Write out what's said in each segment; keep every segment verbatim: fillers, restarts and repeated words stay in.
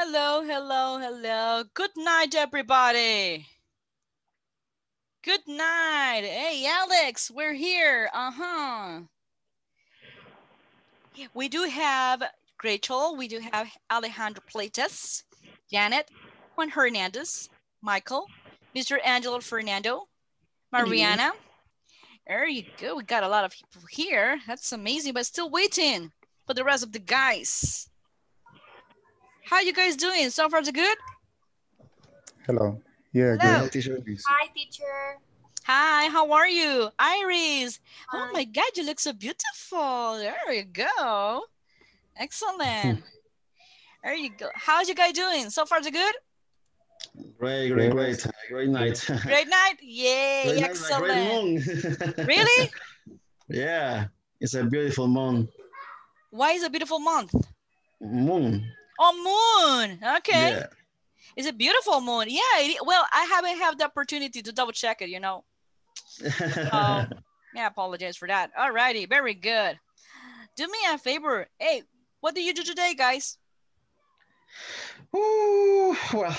Hello, hello, hello. Good night, everybody. Good night. Hey, Alex, we're here. Uh-huh. We do have Rachel. We do have Alejandro Platas, Janet, Juan Hernandez, Michael, Mister Angelo Fernando, Mariana. There you go. We got a lot of people here. That's amazing, but still waiting for the rest of the guys. How you guys doing? So far, so good? Hello. Yeah, hello. Good. Teacher. Hi, teacher. Hi, how are you? Iris. Hi. Oh my God, you look so beautiful. There you go. Excellent. There you go. How's you guys doing? So far, so good? Great, great, great. Great night. Great night? Yay, great night, excellent. Great moon. Really? Yeah, it's a beautiful moon. Why is it a beautiful month? Moon. Oh, moon. Okay. Yeah. It's a beautiful moon. Yeah. It, well, I haven't had the opportunity to double check it, you know. uh, yeah, I apologize for that. All righty. Very good. Do me a favor. Hey, what did you do today, guys? Ooh, well,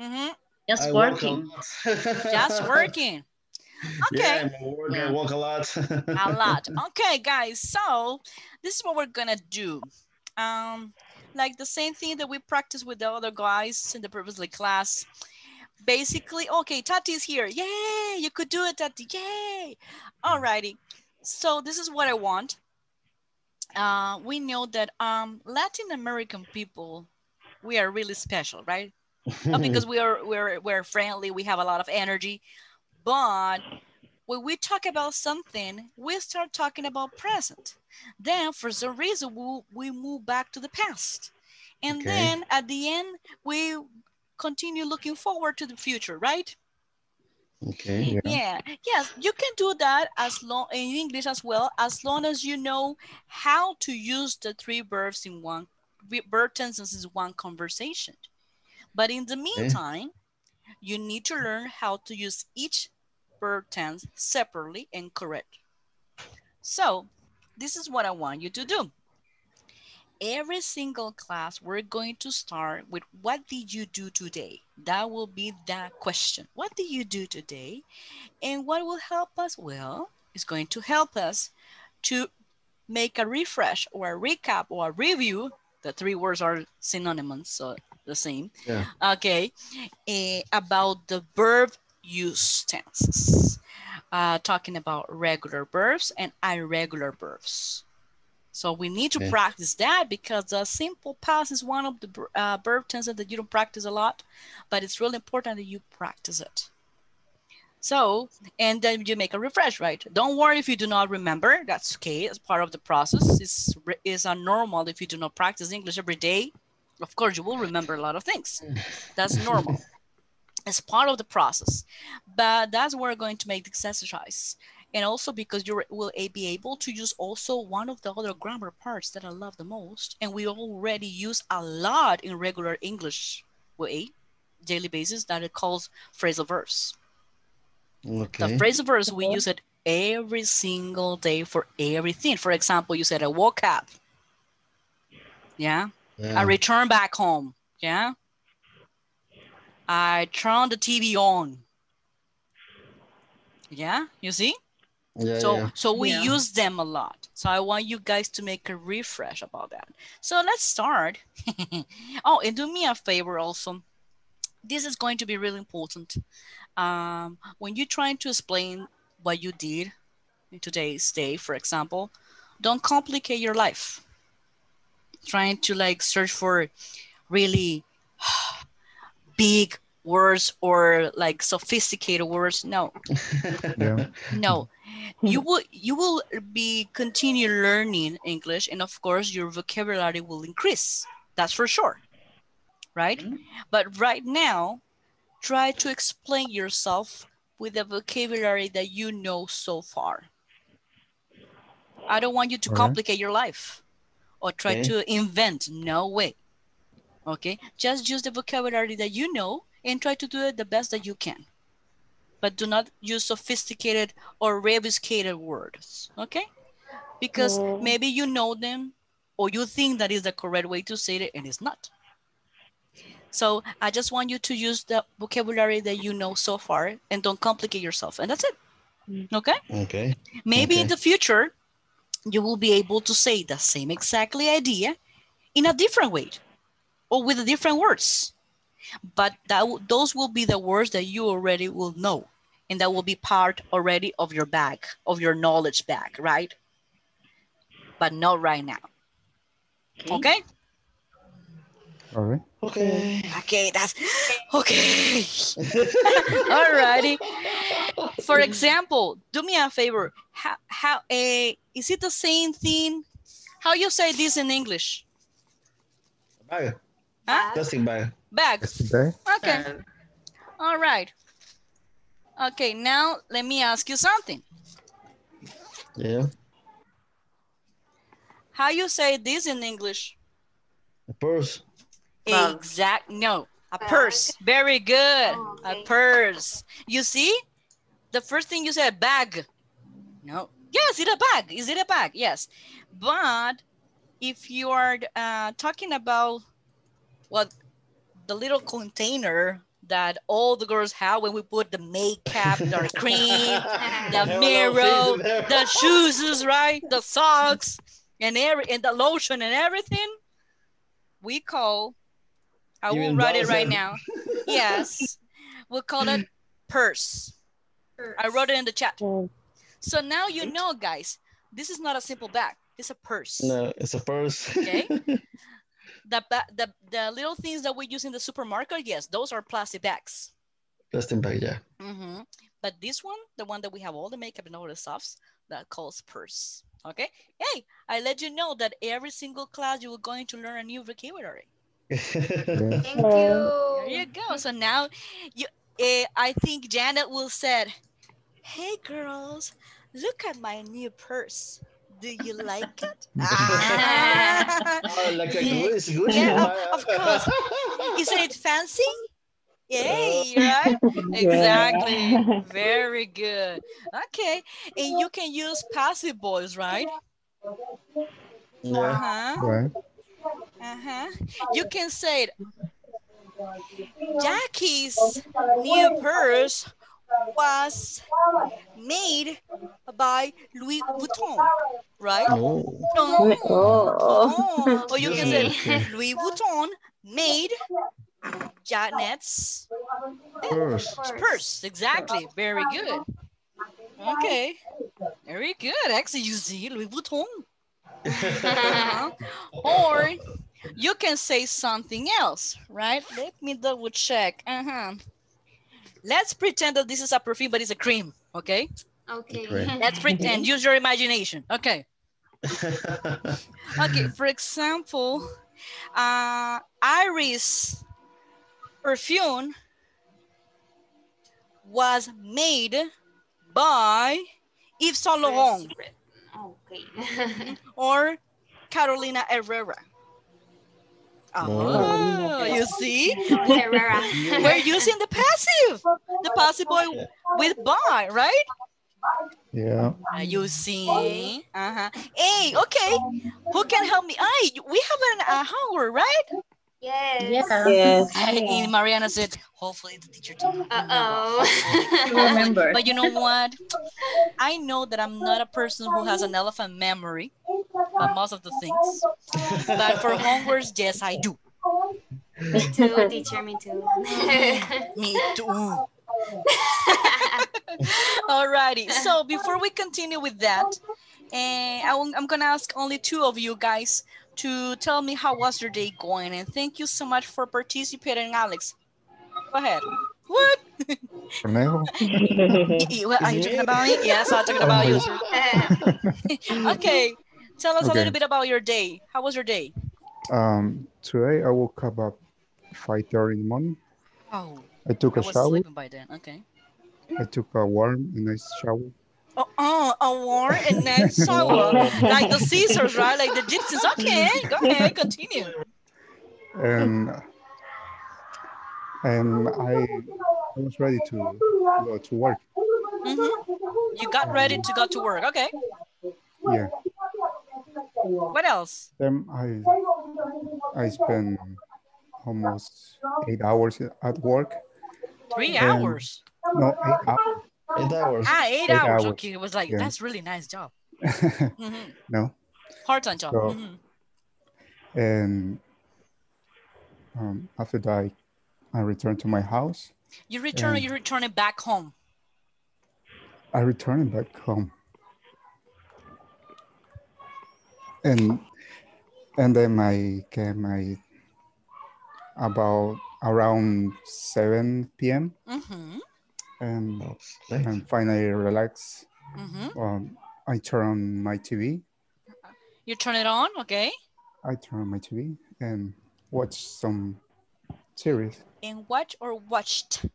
mm-hmm. Just I working. Just working. Okay. Yeah, I work, yeah. I walk a lot. A lot. Okay, guys. So this is what we're going to do. Um... like the same thing that we practiced with the other guys in the previous class. Basically, okay, Tati's here. Yay, you could do it, Tati, yay. Alrighty, so this is what I want. Uh, we know that um, Latin American people, we are really special, right? Not because we are, we're, we're friendly, we have a lot of energy, but when we talk about something, we start talking about present. Then for some reason, we, we move back to the past. And okay. Then at the end, we continue looking forward to the future, right? Okay. Yeah. Yeah. Yes, you can do that as long in English as well, as long as you know how to use the three verbs in one, verb tenses in one conversation. But in the meantime, okay. You need to learn how to use each verb tense separately and correct. So this is what I want you to do. Every single class, we're going to start with what did you do today? That will be that question. What did you do today? And what will help us? Well, it's going to help us to make a refresh or a recap or a review. The three words are synonymous, so the same. Yeah. Okay, uh, about the verb use tenses, uh, talking about regular verbs and irregular verbs. So we need to okay. practice that because the simple past is one of the uh, verb tenses that you don't practice a lot, but it's really important that you practice it. So, and then you make a refresh, right? Don't worry if you do not remember, that's okay, it's part of the process. It's, it's normal if you do not practice English every day. Of course, you will remember a lot of things. That's normal. As part of the process, but that's where we're going to make the exercise. And also because you will be able to use also one of the other grammar parts that I love the most. And we already use a lot in regular English way, daily basis, that it calls phrasal verbs. Okay. The phrasal verbs, we use it every single day for everything. For example, you said I woke up. Yeah. yeah. I returned back home. Yeah. I turn the T V on. Yeah, you see? Yeah, so yeah. so we yeah. use them a lot. So I want you guys to make a refresh about that. So let's start. Oh, and do me a favor also. This is going to be really important. Um, when you're trying to explain what you did in today's day, for example, don't complicate your life. Trying to like search for really big words or like sophisticated words. No, yeah. no, you will, you will be continue learning English. And of course your vocabulary will increase. That's for sure. Right. Mm-hmm. But right now, try to explain yourself with the vocabulary that you know so far. I don't want you to All complicate right. your life or try okay. to invent. No way. Okay, just use the vocabulary that you know and try to do it the best that you can. But do not use sophisticated or rebuscated words, okay? Because maybe you know them or you think that is the correct way to say it and it's not. So I just want you to use the vocabulary that you know so far and don't complicate yourself. And that's it. Okay? Okay. Maybe okay. in the future, you will be able to say the same exactly idea in a different way or with different words. But that those will be the words that you already will know. And that will be part already of your bag, of your knowledge bag, right? But not right now. Okay? Okay? All right. Okay. Okay, that's okay. All righty. For example, do me a favor. How how a uh, is it the same thing? How you say this in English? Bag. Huh? Dusting bag. Bag. Bag. Okay. Bag. All right. Okay, now let me ask you something. Yeah. How you say this in English? A purse. Exact. No, a bag. Purse. Very good. Oh, okay. A purse. You see, the first thing you said, bag. No. Yes, it's a bag. Is it a bag? Yes. But if you are uh, talking about what the little container that all the girls have when we put the makeup, the cream, the mirror, the shoes, right? The socks and every and the lotion and everything, we call. I will write it right now. Yes. We'll call it purse. purse. I wrote it in the chat. Oh. So now you know, guys, this is not a simple bag. It's a purse. No, it's a purse. Okay. the, the, the little things that we use in the supermarket, yes, those are plastic bags. Plastic bag, yeah. Mm-hmm. But this one, the one that we have all the makeup and all the stuffs, that calls purse. Okay. Hey, I let you know that every single class you are going to learn a new vocabulary. Thank you. There you go. So now you, uh, I think Janet will said, hey girls, look at my new purse. Do you like it? ah. oh, like a yeah. Goose, goose. Yeah, of, of course. Isn't it fancy? Yay, right? Exactly. Very good. Okay. And you can use passive voice, right? Yeah. Uh-huh. Right. Uh-huh. You can say it. Jackie's new purse was made by Louis Vuitton, right? Oh. No. Oh. Or you can say Louis Vuitton made Janet's purse. Purse, exactly. Very good. Okay. Very good. Actually, you see Louis Vuitton. uh-huh. Or you can say something else, right? Let me double check. Uh-huh. Let's pretend that this is a perfume, but it's a cream, okay? Okay. Right. Let's pretend. Use your imagination. Okay. Okay, for example, uh, Iris perfume was made by Yves Saint Laurent. Okay. Or Carolina Herrera. Oh, oh, you see? Herrera. We're using the passive. The passive boy with by, right? Yeah. Uh, you see? Uh-huh. Hey, okay. Who can help me? Ay, we have an hour, right? Yes. Yes. And Mariana said, hopefully the teacher told me. Uh-oh. Remember. But you know what? I know that I'm not a person who has an elephant memory. But most of the things. But for homeworks, yes, I do. Me too, teacher, me too. Me too. Alrighty, so before we continue with that, eh, I will, I'm gonna ask only two of you guys to tell me how was your day going, and thank you so much for participating, Alex. Go ahead. What? Well, are you talking about me? Yes, I'm talking about you. Okay. Tell us okay. a little bit about your day. How was your day? Um, today I woke up at five thirty in the morning. Oh. I took a I was shower. Sleeping by then. Okay. I took a warm and nice shower. Oh, oh a warm and nice shower. Like the Caesars, right? Like the gypsies. Okay, go ahead, continue. And, and I, I was ready to go to work. Mm-hmm. You got um, ready to go to work. Okay. Yeah. What else? Then I I spent almost eight hours at work. Three and, hours? No, eight hours. Eight hours. Ah, eight, eight hours. hours. Okay, it was like, yeah. That's really nice job. Mm-hmm. No. Part-time job. So, mm-hmm. And um, after that, I, I returned to my house. You return, you return it back home. I returned back home. And and then I came I, about around seven p m Mm-hmm. And, oh, nice. And finally relaxed. Mm-hmm. Um, I turn on my T V. You turn it on, okay. I turn on my T V and watch some series. And watch or watched?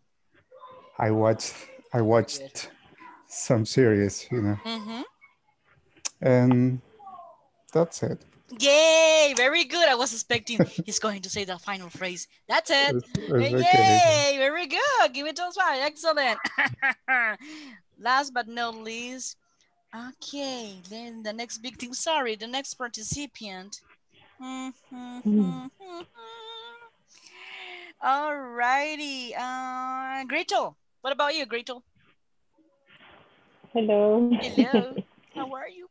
I watched I watched Good. some series, you know. Mm-hmm. And that's it. Yay, very good. I was expecting he's going to say the final phrase. That's it. It's, it's Yay, okay. Very good. Give it to us five. Excellent. Last but not least. Okay, then the next victim, sorry, the next participant. Mm-hmm, mm. Mm-hmm. All righty. Uh, Grito, what about you, Grito? Hello. Hello. How are you?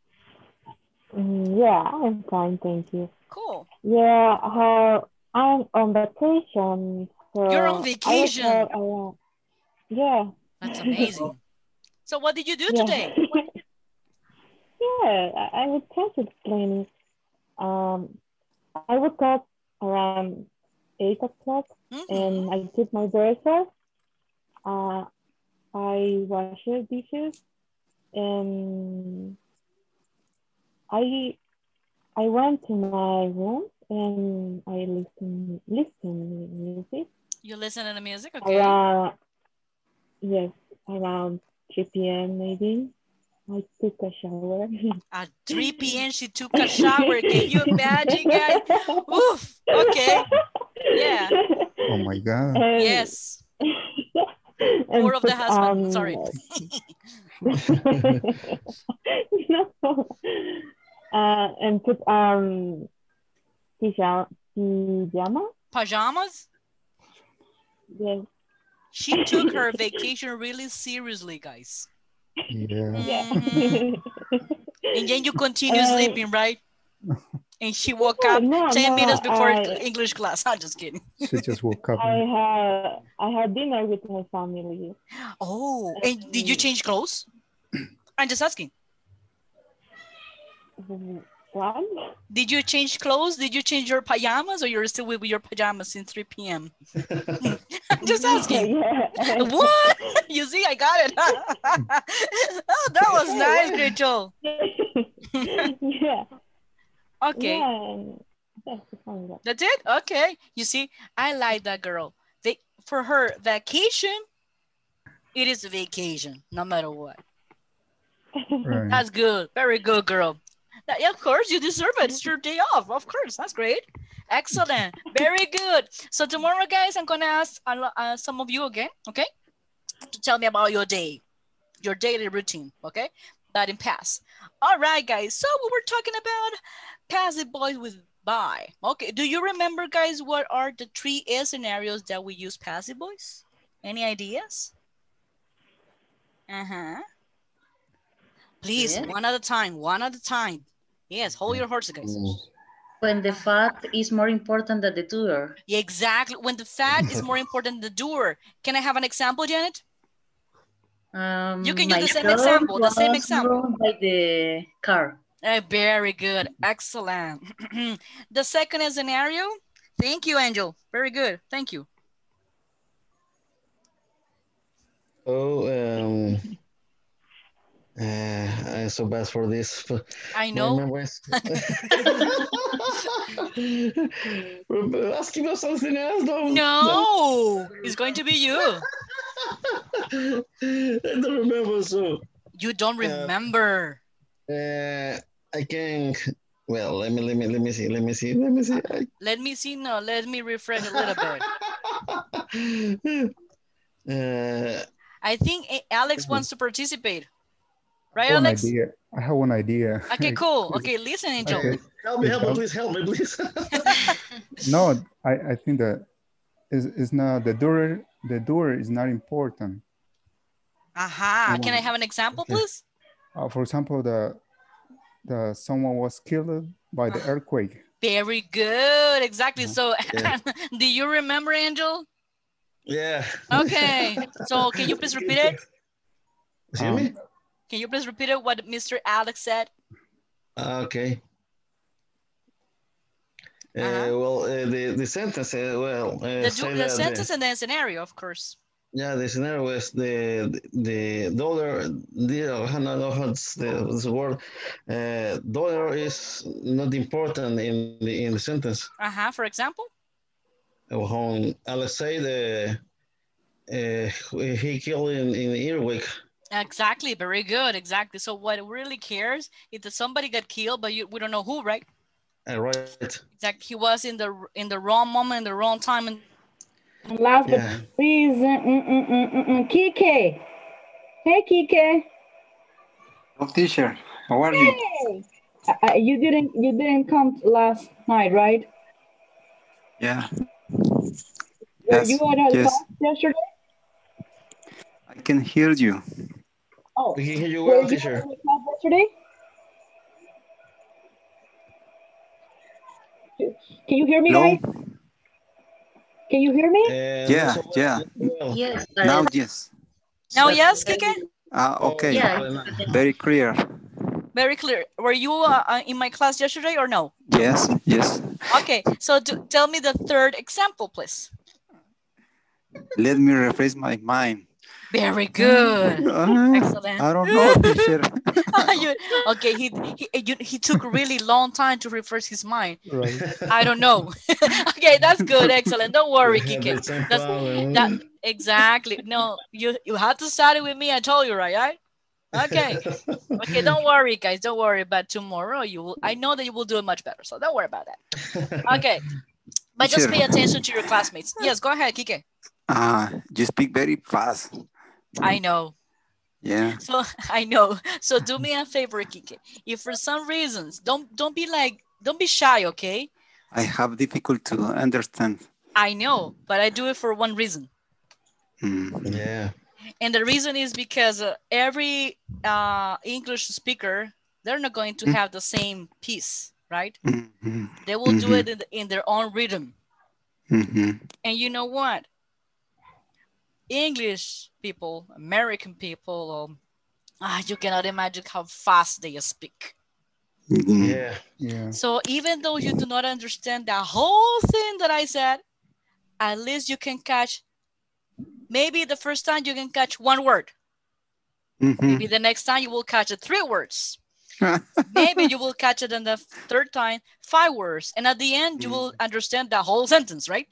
Yeah, I'm fine, thank you. Cool. Yeah, uh, I'm on vacation. So you're on vacation? I was, uh, yeah. That's amazing. So what did you do yeah. today? Yeah, I would try to explain it. Um, I woke up around eight o'clock mm-hmm. and I took my breakfast. Uh, I washed dishes and I I went to my room and I listened listen to music. You listen to the music? Okay. Around, yes, around three p m maybe. I took a shower. At three p m she took a shower. Can you imagine, guys? Oof. Okay. Yeah. Oh my God. And, yes. More of the husband. Um, Sorry. No. Uh, and put um pajama. Pajamas. Yes. She took her vacation really seriously, guys. Yeah. Yeah. Mm-hmm. And then you continue uh, sleeping, right? And she woke up no, ten no, minutes before I, English class. I'm just kidding. She just woke up. I had I had dinner with my family. Oh, and did you change clothes? I'm just asking. What? Did you change clothes? Did you change your pajamas, or you're still with your pajamas since three p m? I'm just asking. Yeah. What? You see, I got it. Oh, that was nice, Rachel. Yeah. Okay. Yeah. That's it? Okay. You see, I like that girl. They, for her, vacation, it is a vacation, no matter what. Right. That's good. Very good, girl. Yeah, of course, you deserve it. It's your day off. Of course, that's great. Excellent. Very good. So tomorrow, guys, I'm going to ask uh, some of you again, okay, to tell me about your day, your daily routine, okay, that in past. All right, guys. So we were talking about pass it boys with by. Okay. Do you remember, guys, what are the three A scenarios that we use pass it boys? Any ideas? Uh-huh. Please, yeah. one at a time, one at a time. Yes, hold your horses, guys. When the fat is more important than the doer. Yeah, exactly. When the fat is more important than the doer. Can I have an example, Janet? Um, you can use the same example. The same example. By the car. Uh, very good. Excellent. The second scenario. Thank you, Angel. Very good. Thank you. Oh, um... Uh, I'm so bad for this. I know. Asking us something else, though. No, it's going to be you. I don't remember. So you don't remember. Uh, uh, I can. Well, let me, let me, let me see, let me see, let me see. I... Let me see. No, let me refresh a little bit. uh, I think Alex wants to participate. Right, I Alex? Idea. I have one idea. Okay, cool. Okay, listen, Angel. Okay. Help me, help me, please, help me, please. No, I, I think that it's, it's not the doer, the doer is not important. Aha, can I have an example, please? Uh, for example, the, the someone was killed by the earthquake. Very good, exactly. So yeah. Do you remember, Angel? Yeah. Okay, so can you please repeat it? Um, can you please repeat it, what Mister Alex said? Uh, okay. Uh, uh, well, uh, the, the sentence, uh, well. Uh, the the sentence the, and the scenario, of course. Yeah, the scenario was the the, the dollar, the, I don't know it's the, it's the word, uh, dollar is not important in the, in the sentence. Uh-huh, for example? When Alex said uh, uh, he killed in, in earthquake. Exactly, very good, exactly. So what really cares is that somebody got killed, but you, we don't know who, right? Uh, right. Exactly, he was in the, in the wrong moment, in the wrong time, and And last but yeah. please, mm, mm, mm, mm, mm. Kike. Hey, Kike. Oh, teacher, how are hey. you? Uh, you didn't, you didn't come last night, right? Yeah. Were yes. you at a yes. class yesterday? I can hear you. Oh, we can hear you well, teacher. Were you at a class yesterday? Can you hear me, no. guys? Can you hear me? Uh, yeah, so yeah. Well. Yes. Now yes. Now yes, Kike? Ah, uh, okay. Yeah. Very clear. Very clear. Were you uh, in my class yesterday or no? Yes, yes. Okay, so do, tell me the third example, please. Let me rephrase my mind. Very good. Uh, Excellent. I don't know, teacher. you, okay, he he, you, he took really long time to rephrase his mind. Right. I don't know. Okay, that's good. Excellent. Don't worry, Kike. That's, that, exactly. No, you, you had to study with me. I told you, right? right? Okay. Okay, don't worry, guys. Don't worry about tomorrow. You will, I know that you will do it much better, so don't worry about that. Okay. But just pay attention to your classmates. Yes, go ahead, Kike. Uh, you speak very fast. I know. Yeah. So I know. So do me a favor, Kike. If for some reasons, don't don't be like, don't be shy, okay? I have difficult to understand. I know, but I do it for one reason. Mm. Yeah. And the reason is because uh, every uh, English speaker, they're not going to mm. have the same piece, right? Mm-hmm. They will mm-hmm. do it in, the, in their own rhythm. Mm-hmm. And you know what? English people, American people, um, ah, you cannot imagine how fast they speak. Yeah, yeah. So even though you do not understand the whole thing that I said, at least you can catch, maybe the first time you can catch one word. Mm-hmm. Maybe the next time you will catch it three words. Maybe you will catch it in the third time, five words. And at the end, you will understand the whole sentence, right?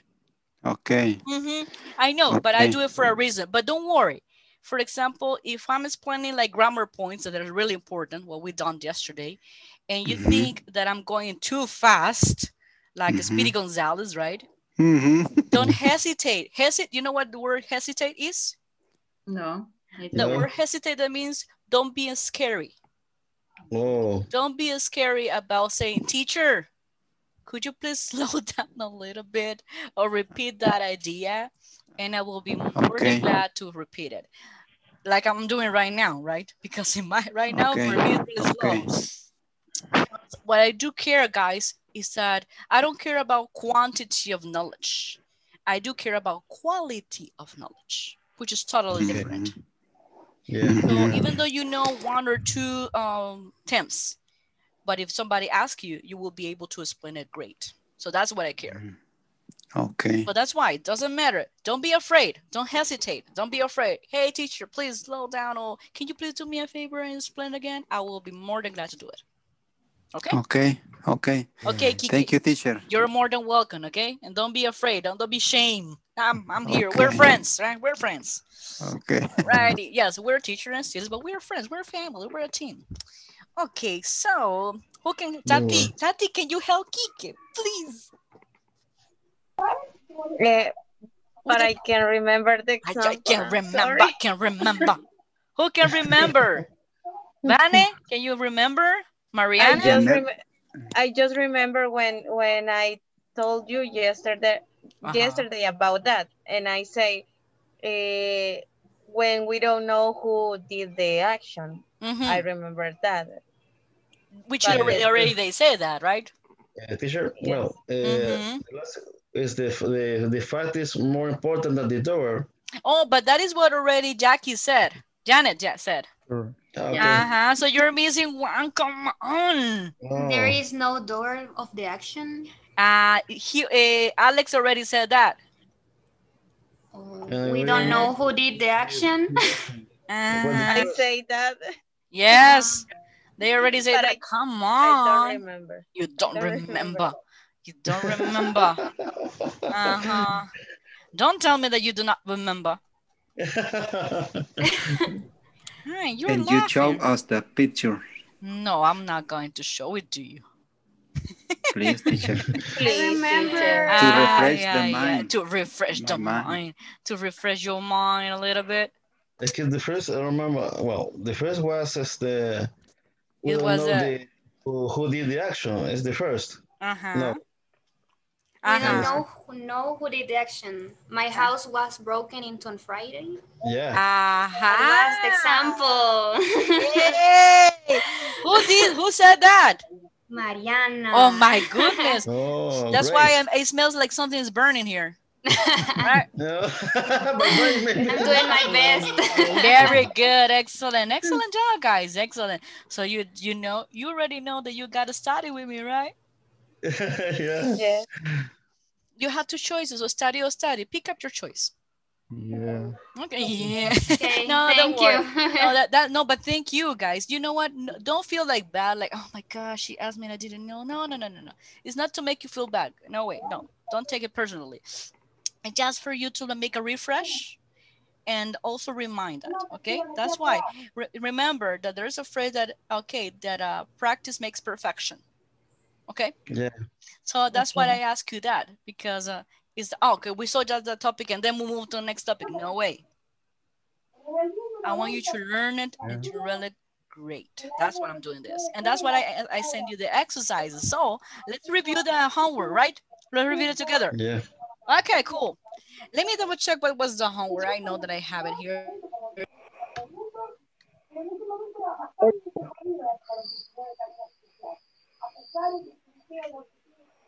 Okay. Mm-hmm. I know, okay. But I do it for a reason. But don't worry. For example, if I'm explaining like grammar points that are really important, what we done yesterday, and you mm-hmm. think that I'm going too fast, like mm-hmm. Speedy Gonzalez, right? Mm-hmm. Don't hesitate. Hesitate. You know what the word hesitate is? No. The word hesitate, that means don't be scary. Whoa. Don't be scary about saying, teacher, could you please slow down a little bit or repeat that idea? And I will be more okay. than glad to repeat it. Like I'm doing right now, right? Because in my right now, okay. for me, it's really okay. slow. What I do care, guys, is that I don't care about quantity of knowledge. I do care about quality of knowledge, which is totally yeah. different. Yeah. So yeah. even though you know one or two um, terms, but if somebody asks you, you will be able to explain it great. So that's what I care. Okay. So that's why it doesn't matter. Don't be afraid. Don't hesitate. Don't be afraid. Hey, teacher, please slow down. Or can you please do me a favor and explain again? I will be more than glad to do it. Okay? Okay. Okay. Okay, Kike. Thank you, teacher. You're more than welcome, okay? And don't be afraid. Don't, don't be ashamed. I'm, I'm here. Okay. We're friends, right? We're friends. Okay. Righty. Yes, we're teachers and students, but we're friends. We're a family. We're a team. Okay, so who can Tati? Tati, can you help Kike, please? Uh, but I can remember the example. I, I can remember. I can remember. Who can remember? Vane, can you remember? Mariana. I just, rem I just remember when when I told you yesterday uh-huh. yesterday about that. And I say, eh, when we don't know who did the action. Mm-hmm. I remember that. Which but already, already they say that, right? Uh, teacher, yes. well, uh, mm-hmm. is the, the, the fact is more important than the door. Oh, but that is what already Jackie said. Janet said. Sure. Okay. Uh-huh. So you're missing one. Come on. Oh. There is no door of the action. Uh, he, uh, Alex already said that. Oh, uh, we don't know who did the action. Uh, I say that. Yes. They already said that. I, Come on. I don't remember. You don't, don't remember. remember. You don't remember. Uh-huh. Don't tell me that you do not remember. Hey, you're and laughing. You show us the picture. No, I'm not going to show it to you. Please, teacher. Please, remember. To refresh ah, yeah, the mind. Yeah. To refresh My the mind. mind. To refresh your mind a little bit. Okay, the first, I remember, well, the first was as the, we it don't was know a, the, who, who did the action, it's the first. Uh-huh. No. I don't know who, know who did the action. My house was broken into on Friday. Yeah. Uh-huh. Last example. Yay. Who did? Who said that? Mariana. Oh my goodness. Oh, That's great. why I'm, it smells like something is burning here. Right. No. I'm doing my best. Very good. Excellent. Excellent job, guys. Excellent. So you you know you already know that you gotta study with me, right? Yeah. Yeah. You have two choices, or study or study. Pick up your choice. Yeah. Okay. Yeah. Okay. No, thank don't worry. You. No, that, that, no, but thank you guys. You know what? No, don't feel like bad, like, oh my gosh, she asked me and I didn't know. No, no, no, no, no. It's not to make you feel bad. No way, no. Don't take it personally. And just for you to make a refresh and also remind that, okay? That's why. Re remember that there's a phrase that, okay, that uh, practice makes perfection. Okay. Yeah. So that's okay. why I ask you that, because uh, it's oh, okay. We saw just the topic and then we move to the next topic. No way. I want you to learn it and to really it great. That's what I'm doing this, and that's what I I send you the exercises. So let's review the homework, right? Let's review it together. Yeah. Okay. Cool. Let me double check what was the homework. I know that I have it here.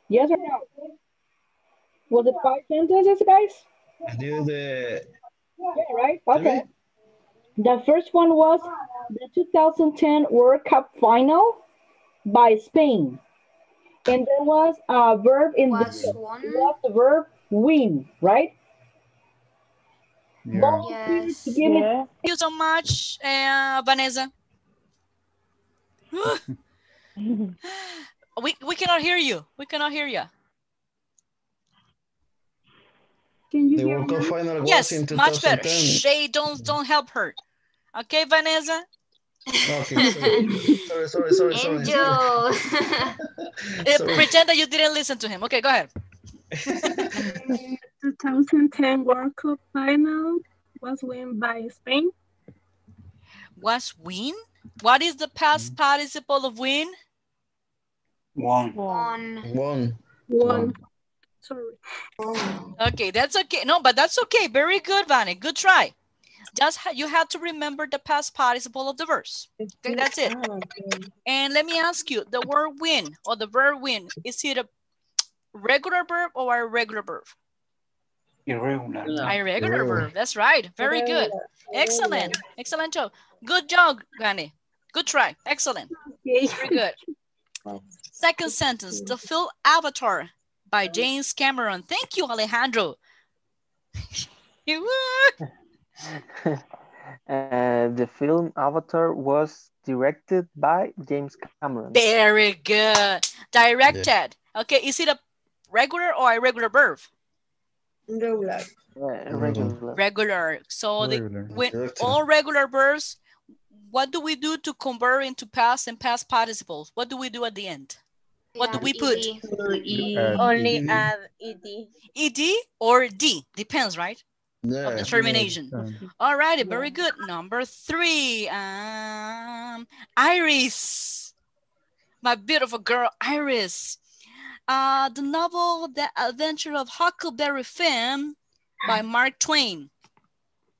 Yes or no? Was it five sentences, guys? I did the... Yeah, right? Okay. The first one was the two thousand ten World Cup Final by Spain. And there was a verb in was the... One? Was the verb win, right? Yeah. Yes. Give me... yeah. Thank you so much, uh, Vanessa. We we cannot hear you. We cannot hear you. Can you the hear me? Final yes, much better. Shay, don't don't help her. Okay, Vanessa. Okay. Sorry, sorry, sorry, sorry. Angel. Sorry. Sorry. Pretend that you didn't listen to him. Okay, go ahead. twenty ten World Cup final was won by Spain. Was win? What is the past participle of win? One. One. One. One. Sorry. One. Okay, that's okay. No, but that's okay. Very good, Vani. Good try. Just you have to remember the past participle of the verse. Okay, that's it. And let me ask you, the word win or the verb win, is it a regular verb or a irregular verb? Irregular. Irregular Irregular. verb. That's right. Very Irregular. good. Excellent. Irregular. Excellent job. Good job, Vani. Good try. Excellent. Okay. Very good. Second sentence, the film Avatar by James Cameron. Thank you, Alejandro. uh, the film Avatar was directed by James Cameron. Very good. Directed. Yeah. Okay, is it a regular or irregular verb? Regular. Yeah, regular. Regular. So regular. The, when all regular verbs, what do we do to convert into past and past participles? What do we do at the end? What do we put? Only add ed. Ed or d, depends, right? Yeah, of the termination. Yeah. All right, very good. Number three, um, Iris. My beautiful girl, Iris. uh, the novel The Adventure of Huckleberry Finn by Mark Twain.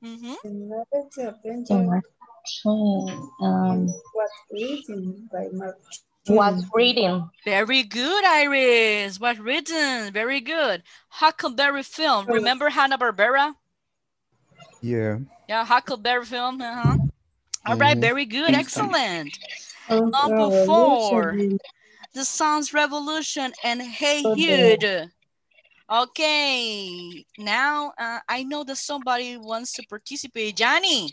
Mm-hmm. The novel The Adventure of Mark Twain. Um, was written by Mark Twain. Was written. Very good, Iris. Was written. Very good. Huckleberry Finn. Remember Hanna Barbera? Yeah. Yeah, Huckleberry Finn. Uh-huh. All right, very good, excellent. Number four, The Sun's Revolution and Hey Jude. Okay, now uh, I know that somebody wants to participate. Johnny.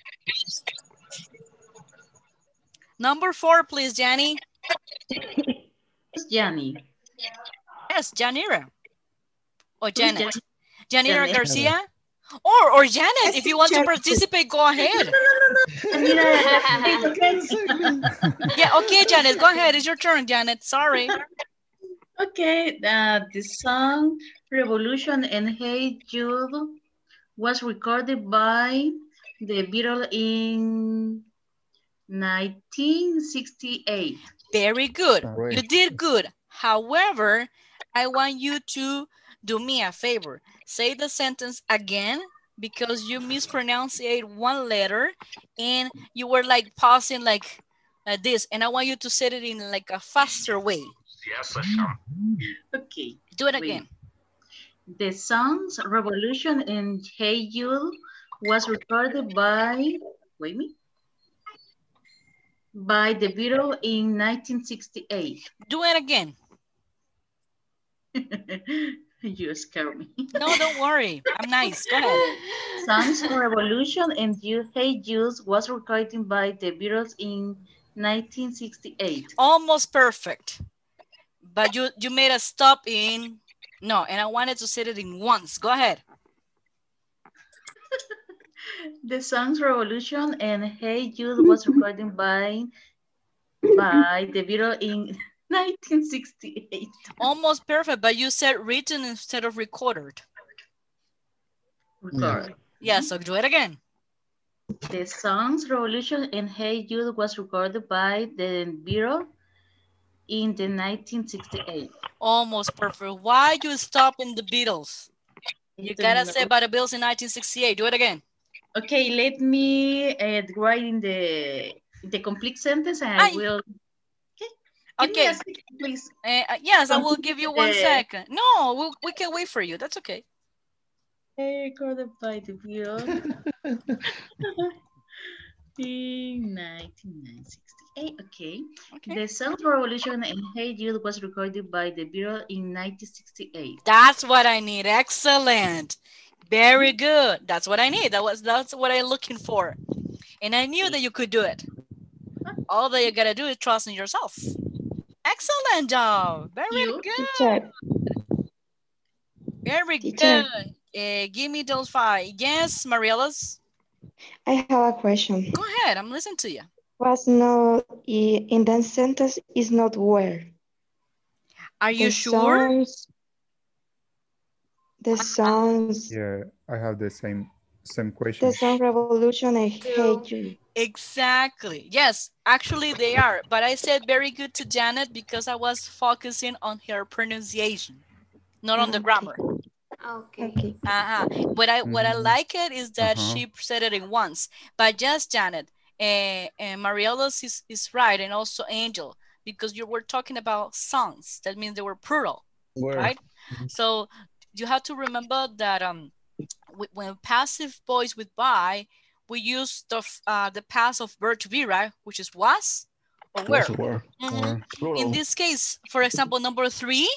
Number four, please, Johnny. Johnny. Yes, Janira. Or Janet. Janira Garcia. Or, or Janet, if you want to participate, go ahead. Yeah, okay, Janet, go ahead. It's your turn, Janet. Sorry. Okay, uh, the song Revolution and Hey Jude was recorded by the Beatles in nineteen sixty-eight. Very good. Right. You did good. However, I want you to do me a favor. Say the sentence again because you mispronounced one letter and you were like pausing like uh, this. And I want you to say it in like a faster way. Yes, I shall. Okay. Do it again. Wait. The songs Revolution and Hey Jude was recorded by, wait me, by the Beatles in nineteen sixty-eight. Do it again. You scare me. No, don't worry. I'm nice. Go ahead. Songs Revolution and You Hey Jude was recorded by the Beatles in nineteen sixty-eight. Almost perfect. But you, you made a stop in... No, and I wanted to say it in once. Go ahead. The songs Revolution and Hey Jude was recorded by, by the Beatles in... nineteen sixty-eight. Almost perfect, but you said written instead of recorded. Recorded. Yeah, so do it again. The songs Revolution and Hey Jude was recorded by the Beatles in the nineteen sixty-eight. Almost perfect. Why you stop in the Beatles? You gotta say by the Beatles in nineteen sixty-eight. Do it again. Okay, let me uh, write in the the complete sentence and I, I will... Okay, second, please. Uh, yes, I will give you one second. No, we'll, we can wait for you. That's okay. Hey, recorded by the Beatles in nineteen sixty-eight. Okay. Okay. The song Revolution and Hey Jude was recorded by the Beatles in nineteen sixty-eight. That's what I need. Excellent. Very good. That's what I need. That was that's what I'm looking for, and I knew that you could do it. All that you gotta do is trust in yourself. Excellent job. Very you, good. Teacher. Very teacher. Good. Uh, give me those five. Yes, Marielas. I have a question. Go ahead. I'm listening to you. Was not in that sentence is not where. Are you the sure? Songs, the sounds. Yeah, I have the same same question. The song Revolution and Hey Jude. Exactly. Yes, actually they are. But I said very good to Janet because I was focusing on her pronunciation, not on the grammar. Okay. Okay. Uh-huh. What I what I like it is that uh-huh. she said it in once. But yes, Janet, uh, uh, Marielos is, is right, and also Angel, because you were talking about songs. That means they were plural, word. Right? Mm-hmm. So you have to remember that um, when passive voice with by, we use the, uh, the past of verb to be, right? Which is was or were. Were. Mm-hmm. Or in this case, for example, number three,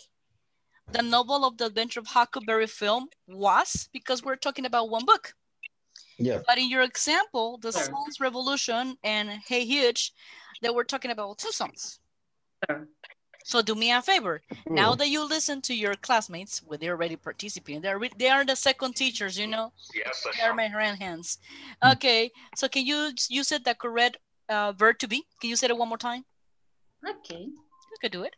the novel of the Adventure of Huckleberry Finn was, because we're talking about one book. Yeah. But in your example, the yeah. Songs Revolution and Hey Jude, they were talking about two songs. Yeah. So do me a favor. Ooh. Now that you listen to your classmates, well, they're already participating. They're they are the second teachers, you know. Yes, they are my hand hands. Okay, so can you you said the correct uh, verb to be? Can you say it one more time? Okay, you can do it.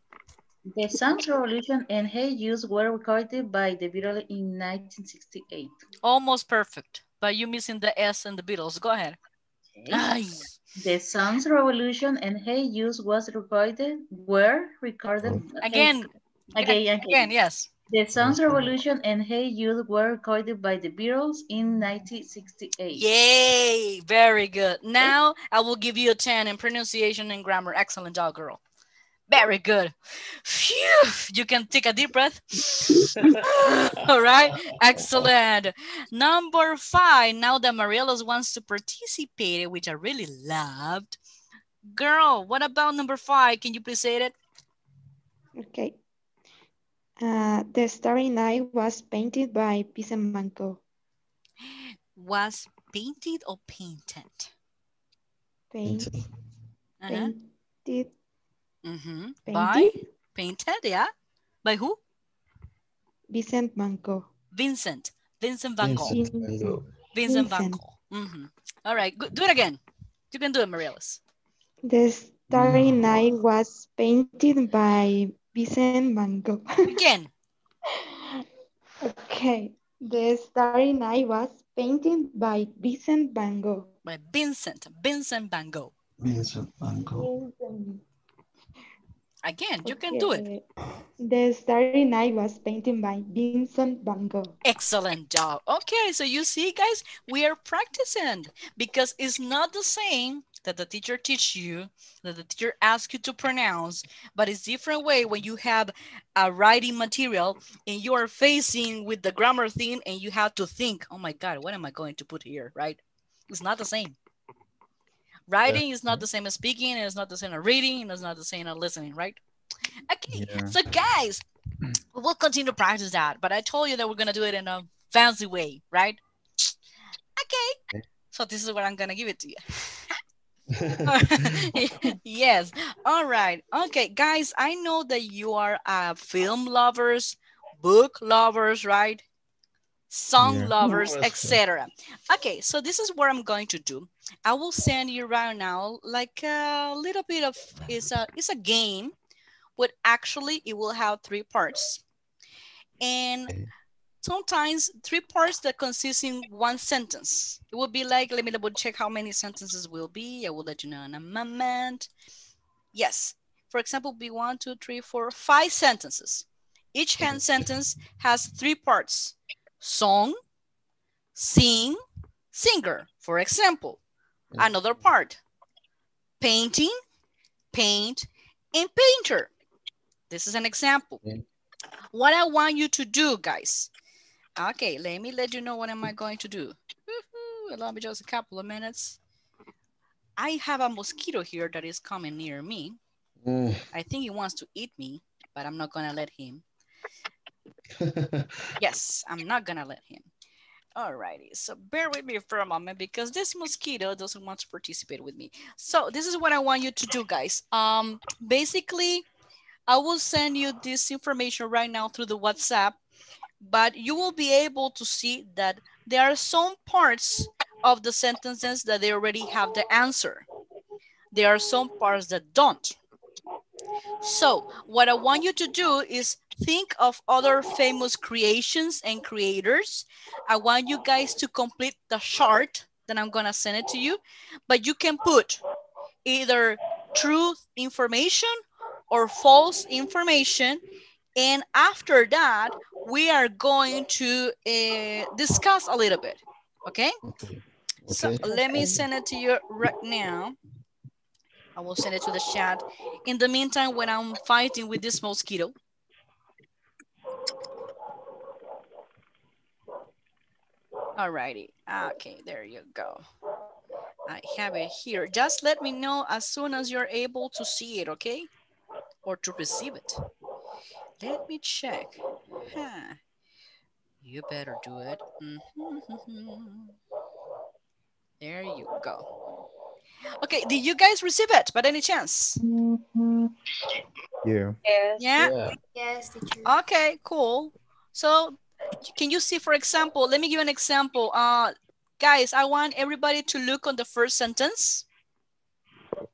The Songs Revolution and Hey Jude were recorded by the Beatles in nineteen sixty-eight. Almost perfect, but you missing the S and the Beatles. Go ahead. Okay. Nice. The Songs Revolution and Hey Jude was recorded, were recorded. Again, Okay, yeah, okay. Again, yes. The Sound Revolution and Hey Jude were recorded by the Beatles in nineteen sixty-eight. Yay! Very good. Now I will give you a ten in pronunciation and grammar. Excellent job, girl. Very good. Phew! You can take a deep breath. All right. Excellent. Number five. Now that Marielos wants to participate, which I really loved. Girl, what about number five? Can you please say it? Okay. Uh, the Starry Night was painted by Vincent Van Gogh. Was painted or painted? Paint, painted. Uh-huh. Painted. Mm-hmm. Painted. By? Painted, yeah. By who? Vincent Van Gogh. Vincent. Vincent Van Gogh. Vincent Van Gogh. Vincent Van Gogh. Mm-hmm. All right. Good. Do it again. You can do it, Marielos. The Starry Night was painted by Vincent Van Gogh. Again. Okay. The Starry Night was painted by Vincent Van Gogh. By Vincent. Vincent Van Gogh. Vincent Van Gogh. Again, you okay. can do it. The Starry Night was painted by Vincent Van Gogh. Excellent job. Okay, so you see, guys, we are practicing because it's not the same that the teacher teach you, that the teacher asks you to pronounce, but it's different way when you have a writing material and you are facing with the grammar theme and you have to think, oh my God, what am I going to put here, right? It's not the same. Writing yeah. is not the same as speaking, and it's not the same as reading, and it's not the same as listening, right? Okay, yeah. So guys, we'll continue to practice that, but I told you that we're gonna do it in a fancy way, right? Okay, so this is what I'm gonna give it to you. Yes. All right. Okay, guys, I know that you are uh, film lovers, book lovers, right? Song yeah. lovers, et cetera. Okay, so this is what I'm going to do. I will send you right now like a little bit of, it's a, it's a game, but actually it will have three parts. And sometimes three parts that consist in one sentence. It will be like, let me double check how many sentences will be. I will let you know in a moment. Yes. For example, be one, two, three, four, five sentences. Each hand sentence has three parts. Song, sing, singer. For example, another part. Painting, paint, and painter. This is an example. What I want you to do, guys. Okay, let me let you know what am I going to do. Allow me just a couple of minutes. I have a mosquito here that is coming near me. Mm. I think he wants to eat me, but I'm not gonna let him. Yes, I'm not gonna let him. Alrighty, so bear with me for a moment because this mosquito doesn't want to participate with me. So this is what I want you to do, guys. Um, basically, I will send you this information right now through the WhatsApp. But you will be able to see that there are some parts of the sentences that they already have the answer. There are some parts that don't. So what I want you to do is think of other famous creations and creators. I want you guys to complete the chart, then I'm gonna send it to you. But you can put either true information or false information. And after that, we are going to uh, discuss a little bit, okay? okay? So let me send it to you right now. I will send it to the chat. In the meantime, when I'm fighting with this mosquito. All righty, okay, there you go. I have it here. Just let me know as soon as you're able to see it, okay? Or to receive it. Let me check. Huh. You better do it. Mm-hmm. There you go. Okay, did you guys receive it by any chance? Mm-hmm. Yeah. Yeah? Yeah. Yes. Okay, cool. So can you see, for example, let me give an example. Uh, guys, I want everybody to look on the first sentence.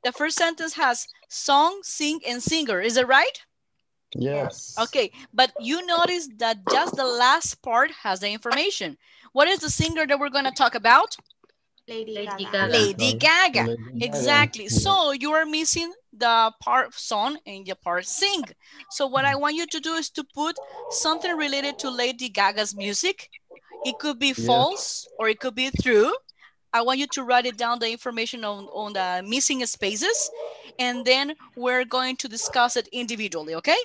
The first sentence has song, sing, and singer. Is it right? Yes. Okay, but you notice that just the last part has the information. What is the singer that we're going to talk about? Lady Gaga. Lady Gaga. Lady Gaga. Lady Gaga. Exactly. So you are missing the part song and the part sing. So what I want you to do is to put something related to Lady Gaga's music. It could be false yeah. or it could be true. I want you to write it down, the information on, on the missing spaces, and then we're going to discuss it individually, okay?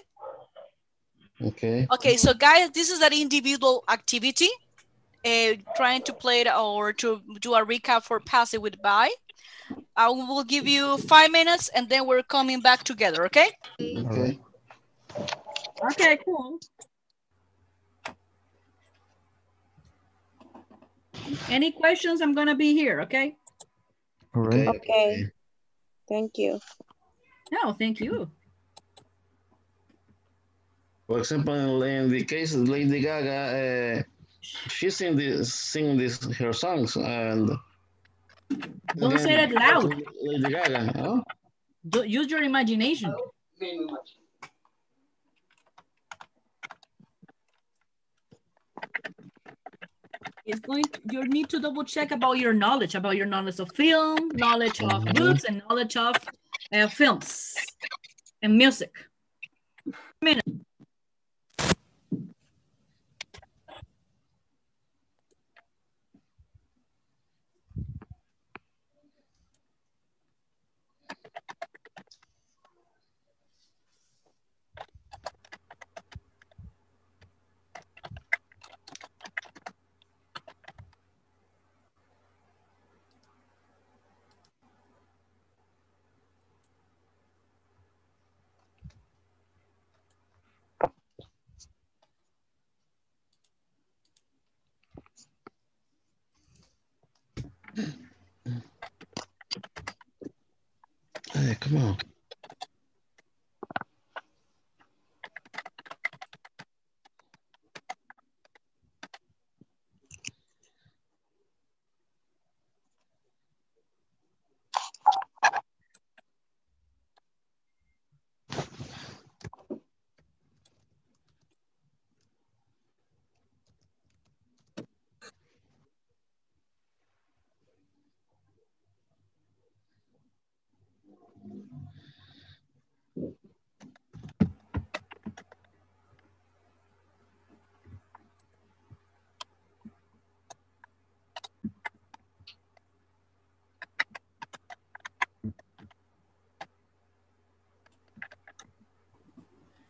Okay. Okay, so guys, this is an individual activity, uh, trying to play it or to do a recap for pass it with bye. I will give you five minutes and then we're coming back together, okay? Okay. Okay, cool. Any questions? I'm going to be here, okay? All right. Okay. Thank you. No, thank you. For example, in the case of Lady Gaga, uh, she sing this, sing this, her songs, and don't say that loud. Lady Gaga, huh? Do, use your imagination. Oh, it's going to, you need to double check about your knowledge, about your knowledge of film, knowledge of mm-hmm. books, and knowledge of uh, films and music. Minute. Hey, come on.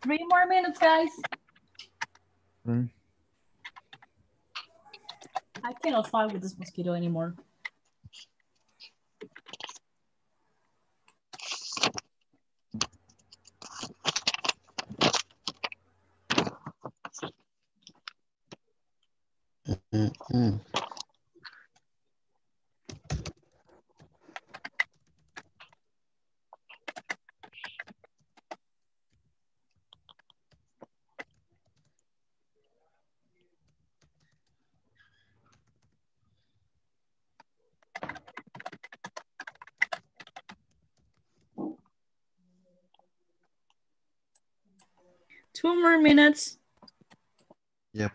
Three more minutes, guys. Mm. I cannot fight with this mosquito anymore. Mm-hmm. Two more minutes. Yep.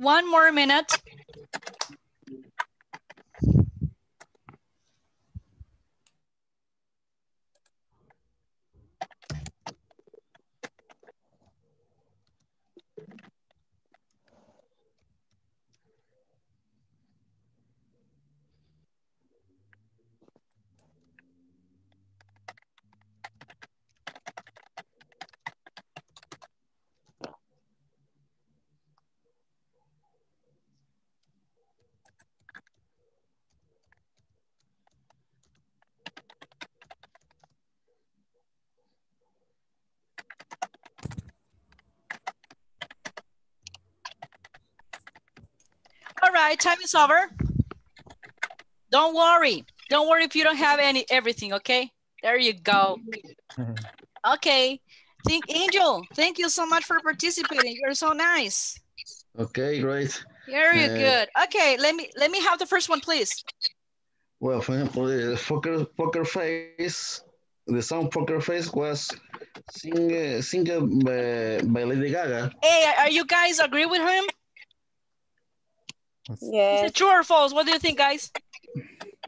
One more minute. right, time is over. Don't worry. Don't worry if you don't have any everything, okay? There you go. Okay. Think, Angel, thank you so much for participating. You're so nice. Okay, great. Very uh, good. Okay, let me let me have the first one, please. Well, for example, the poker, poker face, the song Poker Face was sing, sing by, by Lady Gaga. Hey, are you guys agree with him? Yeah. Is it true or false? What do you think, guys?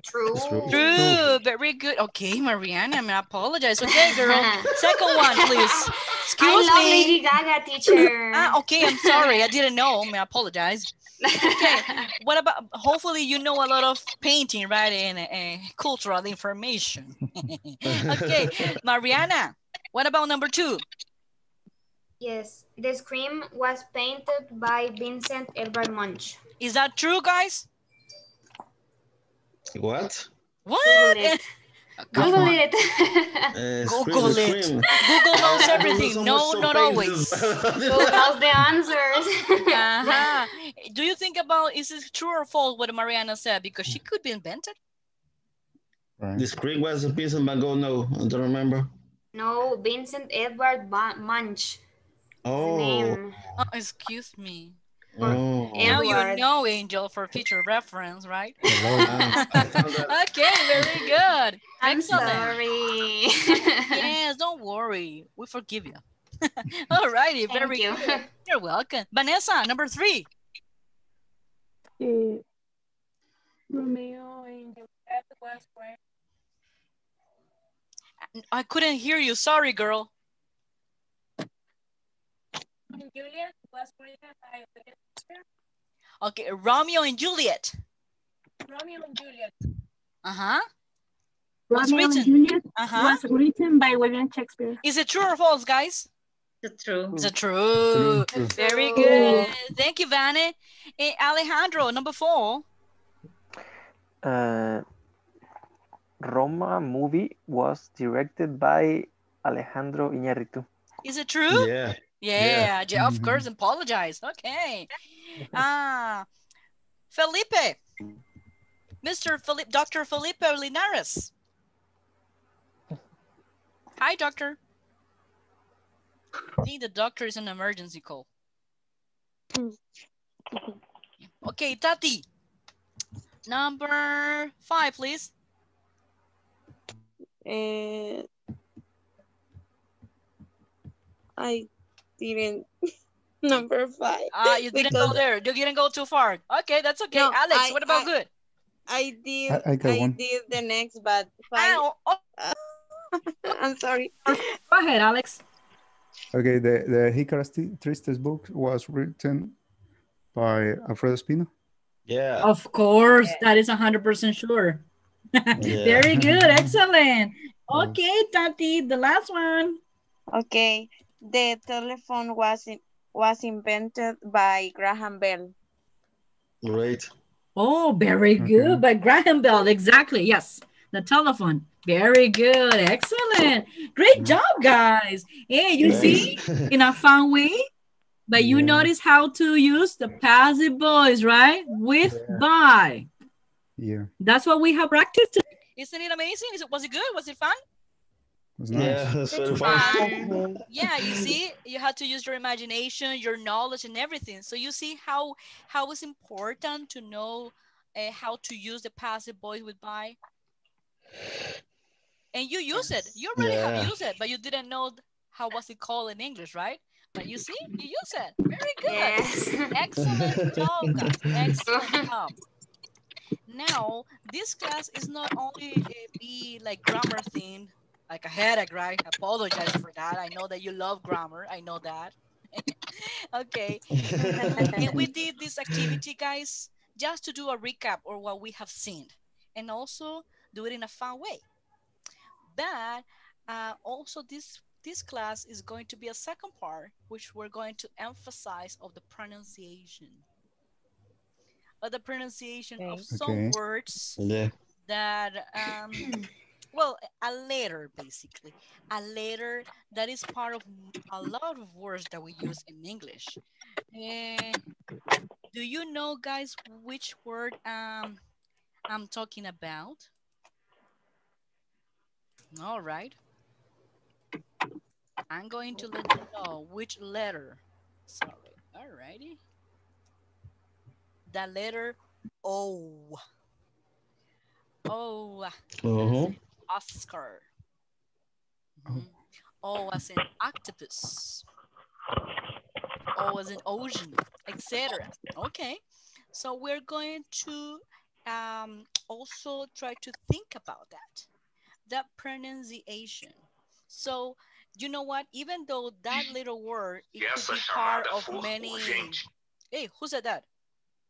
True. True. True. Very good. Okay, Mariana, I mean, I apologize. Okay, girl. Second one, please. Excuse I love me. Lady Gaga, teacher. Ah, okay, I'm sorry. I didn't know. I mean, I apologize. Okay, what about, hopefully you know a lot of painting, right, and uh, cultural information. Okay, Mariana, what about number two? Yes, the Scream was painted by Vincent Edward Munch. Is that true, guys? What? What? Google it. Google it. Uh, Google it. Google knows everything. No, not always. Google knows the answers. Uh-huh. Do you think about, is it true or false what Mariana said? Because she could be invented. Right. The Scream was a piece of Van Gogh, no, I don't remember. No, Vincent Edward Munch. Oh. oh. Excuse me. Oh. Now you know, Angel, for future reference, right? Okay, very good. I'm Excellent. sorry. Yes, don't worry. We forgive you. All righty, very you. good. You're welcome. Vanessa, number three. Uh, Romeo and Juliet was great. I couldn't hear you. Sorry, girl. Juliet was written by William Shakespeare. Okay, Romeo and Juliet. Romeo and Juliet. Uh-huh. Was Romeo written. And Juliet uh-huh. was written by William Shakespeare. Is it true or false, guys? It's true. It's true. It's true. Very good. Thank you, Vanna. Hey, Alejandro, number four. Uh, Roma movie was directed by Alejandro Iñárritu. Is it true? Yeah. Yeah, yeah, of course, apologize. Okay. Ah, Felipe. Mister Felipe, Doctor Felipe Linares. Hi, doctor. I think the doctor is an emergency call. Okay, Tati. Number five, please. Uh, I... Even number five. Ah, you didn't go there. You didn't go too far. Okay, that's okay. No, Alex, I, what about I, good? I did. I, I, I did the next, but five. Oh, oh. Uh, I'm sorry. Go ahead, Alex. Okay, the the Hícaras Tristes book was written by Alfredo Spino. Yeah. Of course, yeah. That is a hundred percent sure. Yeah. Very good, excellent. Okay, Tati, the last one. Okay. The telephone was in, was invented by Graham Bell. Great. Oh, very good. Okay. By Graham Bell, exactly. Yes, the telephone. Very good. Excellent. Great job, guys. Hey, you nice. see, in a fun way, but you yeah. notice how to use the passive voice, right? With yeah. by. Yeah. That's what we have practiced today. Isn't it amazing? Is it, was it good? Was it fun? Nice. Yeah, um, yeah, you see, you had to use your imagination, your knowledge, and everything. So you see how how it's important to know uh, how to use the passive voice with by. And you use it. You already yeah. have used it, but you didn't know how was it called in English, right? But you see, you use it. Very good. Yes. Excellent job, guys. Excellent job. Now, this class is not only uh, be like grammar thing. Like a headache, right? Apologize for that. I know that you love grammar. I know that. Okay. And we did this activity, guys, just to do a recap or what we have seen, and also do it in a fun way. But uh, also this this class is going to be a second part, which we're going to emphasize of the pronunciation, of the pronunciation okay. of some okay. words yeah. that. Um, Well, a letter, basically. A letter that is part of a lot of words that we use in English. Uh, Do you know, guys, which word um I'm talking about? All right. I'm going to let you know which letter. Sorry. All righty. The letter O. O. Uh-huh. Oscar. Mm-hmm. O as in octopus. O as in ocean, et cetera. Okay. So we're going to um, also try to think about that. That pronunciation. So, you know what? Even though that little word, it yes, could be part of many. Urgente. Hey, who said that?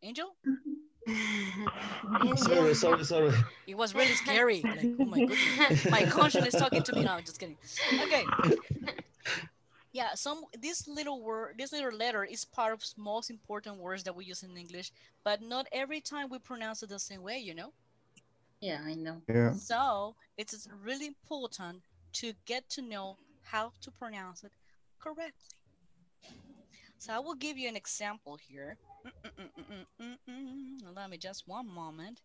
Angel? Sorry, sorry, sorry. It was really scary. Like, oh my goodness. My conscience is talking to me now. I'm just kidding. Okay. Yeah, some this little word, this little letter is part of most important words that we use in English, but not every time we pronounce it the same way, you know? Yeah, I know. Yeah. So it's really important to get to know how to pronounce it correctly. So I will give you an example here. Mm-mm-mm-mm-mm-mm. Allow me just one moment.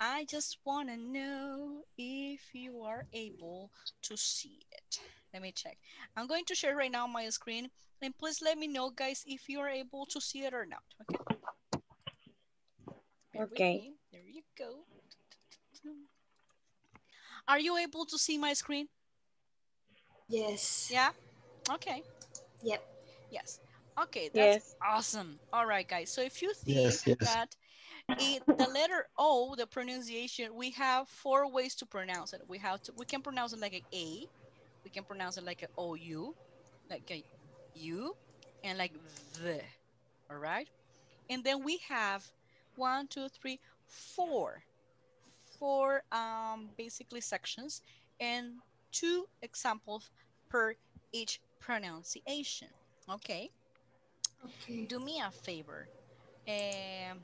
I just want to know if you are able to see it. Let me check. I'm going to share right now my screen. And please let me know, guys, if you are able to see it or not. Okay. Bear okay. There you go. Are you able to see my screen? Yes. Yeah? Okay. Yep. Yes. Okay, that's yes. awesome. All right, guys. So if you think yes, yes. that it, the letter O, the pronunciation, we have four ways to pronounce it. We have to, we can pronounce it like an A, we can pronounce it like an O U, like a U, and like V. All right? And then we have one, two, three, four. Four um, basically sections and two examples per each pronunciation. Okay. Okay. Do me a favor. Um,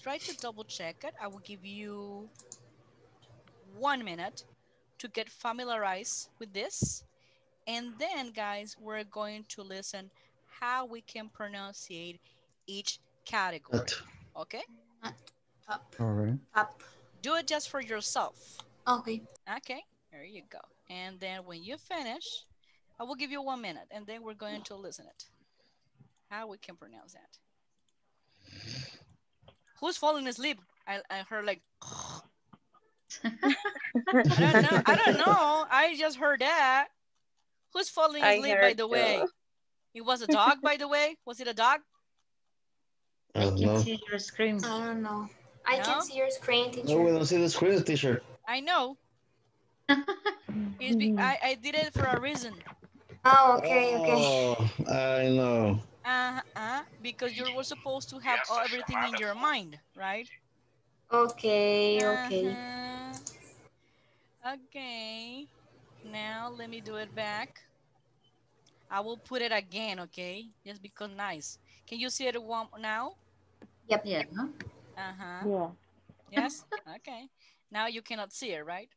try to double check it. I will give you one minute to get familiarized with this. And then, guys, we're going to listen how we can pronunciate each category. Okay? Up. All right. Up. Do it just for yourself. Okay. Okay, there you go. And then when you finish, I will give you one minute and then we're going to listen it. How we can pronounce that. Who's falling asleep? I, I heard like, I don't know, I don't know. I just heard that. Who's falling asleep, by the way? Too. It was a dog, by the way? Was it a dog? I, I can know. see your screen. I don't know. I no? can see your screen, teacher. No, we don't see the screen, teacher. I know. I, I did it for a reason. Oh, okay, okay. Oh, I know. Uh-huh, because you were supposed to have yes, everything in your mind, right? Okay, uh-huh. okay. Okay. Now, let me do it back. I will put it again, okay? Just because nice. Can you see it one now? Yep. Yeah. Uh-huh. Yeah. Yes? Okay. Now you cannot see it, right?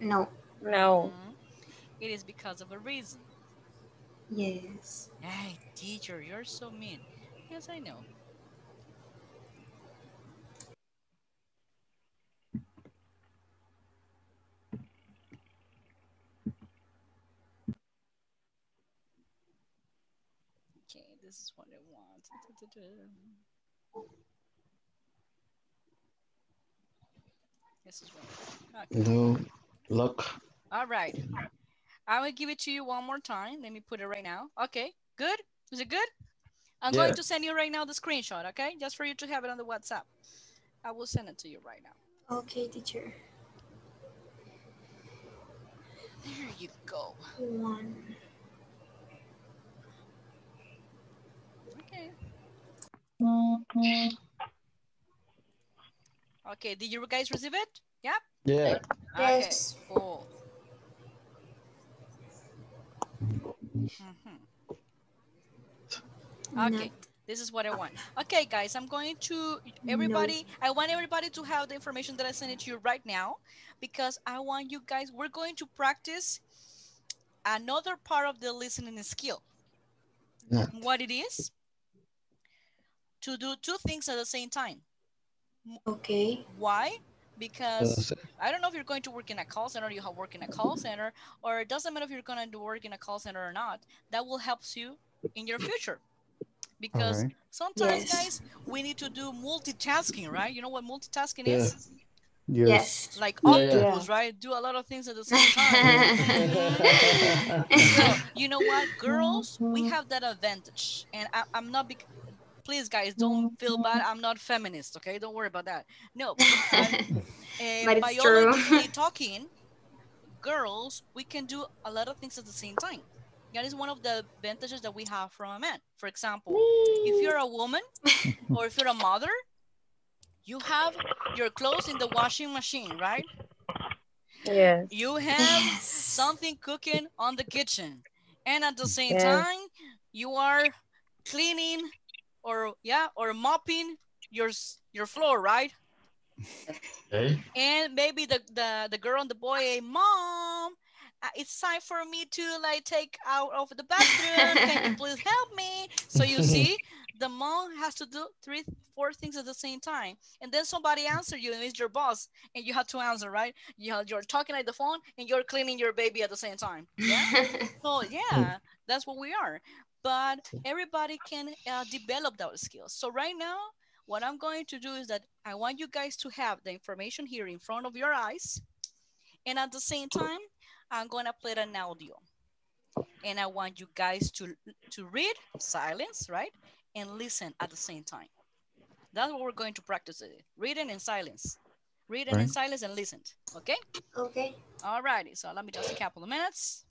No. No. Mm-hmm. It is because of a reason. Yes. Hey, teacher, you're so mean. Yes, I know. Okay, this is what I want. This is what I want. Okay. No. Look. All right. I will give it to you one more time. Let me put it right now. Okay, good. Is it good? I'm yeah. going to send you right now the screenshot, okay? Just for you to have it on the WhatsApp. I will send it to you right now. Okay, teacher. There you go. One. Okay. Okay, did you guys receive it? Yep. Yeah. Okay, yes. Cool. Mm-hmm. Okay, no. This is what I want. Okay, guys, I'm going to everybody. No. I want everybody to have the information that I sent it to you right now, because I want you guys. We're going to practice another part of the listening skill. No. What it is? to do two things at the same time. Okay. Why? Because I don't know if you're going to work in a call center, you have work in a call center, or it doesn't matter if you're going to work in a call center or not. That will help you in your future. Because right. sometimes, yes. guys, we need to do multitasking, right? You know what multitasking yeah. is? Yes. yes. Like octopus, yeah. right? Do a lot of things at the same time. So, you know what, girls, we have that advantage. And I, I'm not... Bec Please, guys, don't feel bad. I'm not feminist, okay? Don't worry about that. No. And biologically talking, girls, we can do a lot of things at the same time. That is one of the advantages that we have from a man. For example, if you're a woman or if you're a mother, you have your clothes in the washing machine, right? Yes. You have something cooking on the kitchen. And at the same yes. time, you are cleaning... Or yeah, or mopping your your floor, right? Okay. And maybe the, the the girl and the boy, hey, mom, it's time for me to like take out of the bathroom. Can you please help me? So you see, the mom has to do three, four things at the same time, and then somebody answers you, and it's your boss, and you have to answer, right? You have, you're talking at the phone, and you're cleaning your baby at the same time. Yeah. So yeah, that's what we are. But everybody can uh, develop those skills. So right now, what I'm going to do is that I want you guys to have the information here in front of your eyes. And at the same time, I'm going to play an audio. And I want you guys to, to read, silence, right? And listen at the same time. That's what we're going to practice today. Reading and silence. Reading right. and silence and listen. Okay? Okay. All righty. So let me just a couple of minutes.